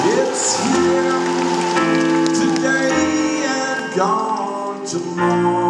It's here today and gone tomorrow.